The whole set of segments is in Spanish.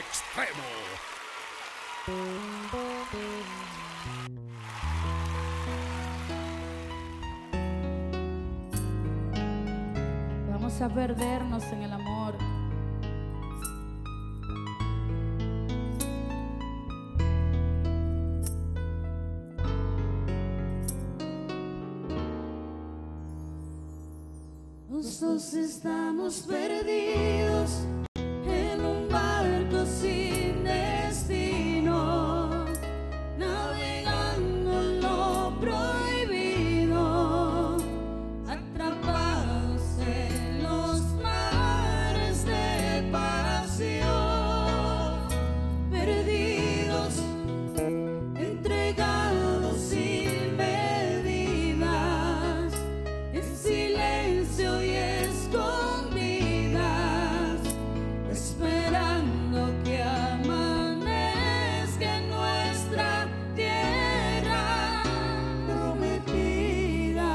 Extremo. Vamos a perdernos en el amor. Nosotros estamos perdidos en un barco sin destino, navegando en lo prohibido, atrapados en los mares de pasión, perdidos, entregados sin medidas, en silencio y escondidas, esperando que amanezca en nuestra tierra prometida.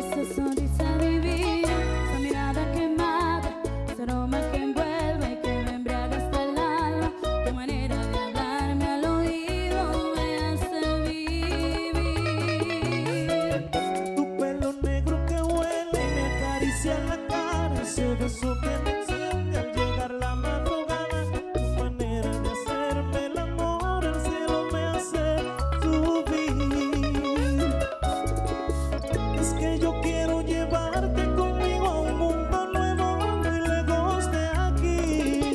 Esa sonrisa divina, esa mirada quemada, ese aroma que envuelve y que me embriaga hasta el alma, tu manera de hablarme al oído me hace vivir. Tu pelo negro que huele me acaricia la cara, ese beso que me enciende al llegar la madrugada, tu manera de hacerme el amor, el cielo me hace subir. Es que yo quiero llevarte conmigo a un mundo nuevo, muy lejos de aquí.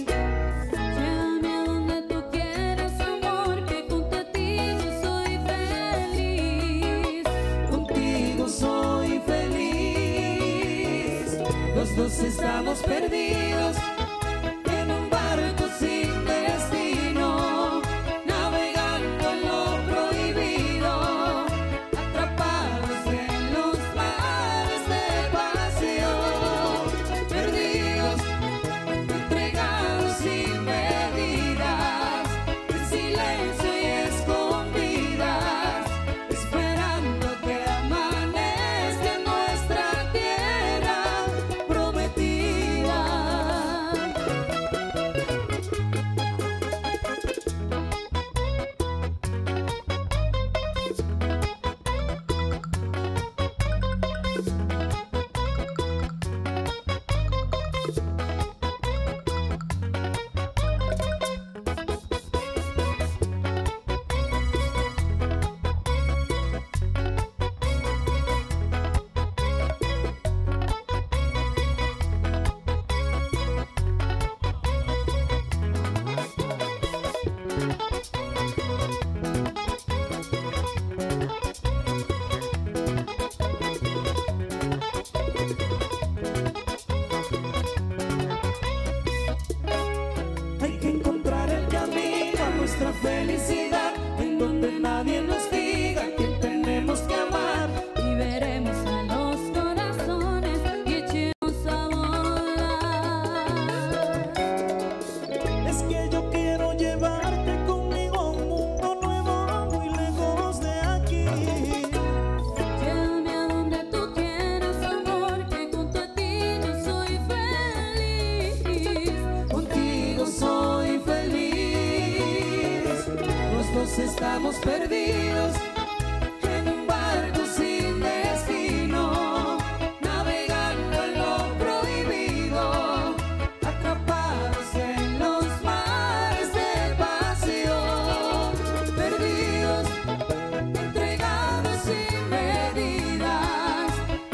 Llévame a donde tú quieras, amor, que junto a ti yo soy feliz. Contigo soy feliz. Los dos estamos perdidos en un barco sin destino, navegando en lo prohibido, atrapados en los mares de pasión, perdidos, entregados sin medidas, en silencio y escondidas, esperando que amanezca en nuestra tierra prometida. Hay que encontrar el camino a nuestra felicidad, en donde nadie nos diga que tenemos que amar. Liberemos a los corazones y echemos a volar. Es que yo quiero llevarte conmigo a un mundo nuevo, muy lejos de aquí. Llévame a donde tú quieras, amor, que junto a ti yo soy feliz. Contigo soy feliz. Los dos estamos perdidos en un barco sin destino, navegando en lo prohibido, atrapados en los mares de pasión, perdidos, entregados sin medidas,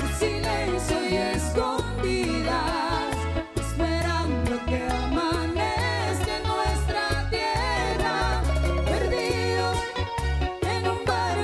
en silencio y escondidas, esperando que amanezca en nuestra tierra, perdidos en un barco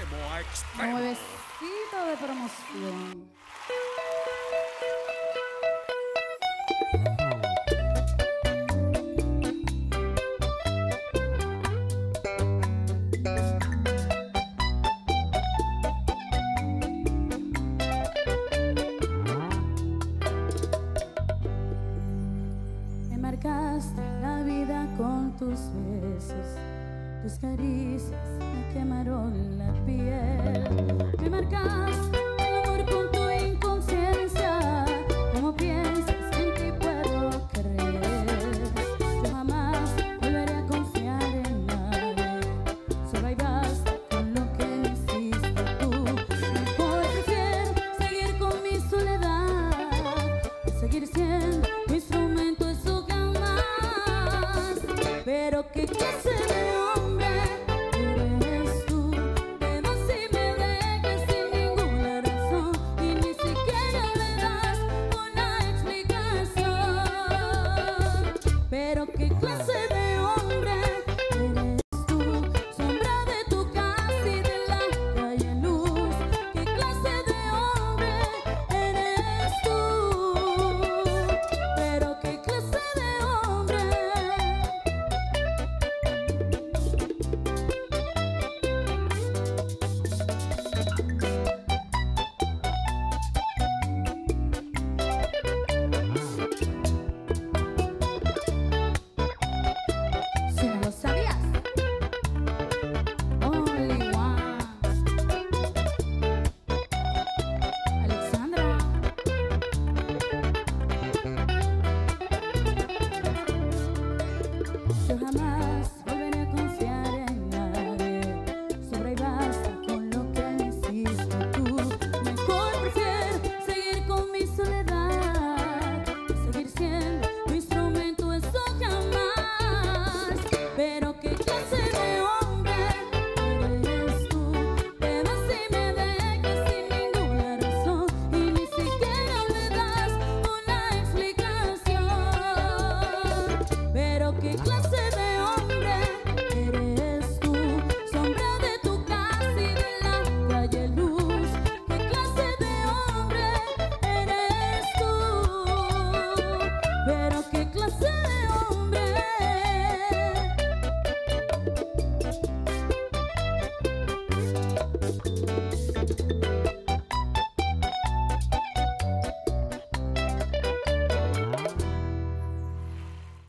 extremo a extremo. Nuevecita de promoción. La vida con tus besos, tus caricias me quemaron la piel, me marcaste.